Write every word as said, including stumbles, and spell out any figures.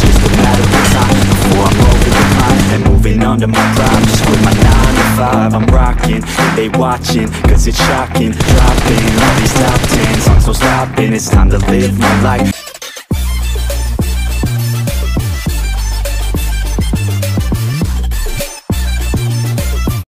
just a matter of time before I'm over the line and moving under my prime. Just with my nine to five, I'm rocking, they watching, cause it's shocking. Dropping all these top tens, songs don't stop, and it's time to live my life.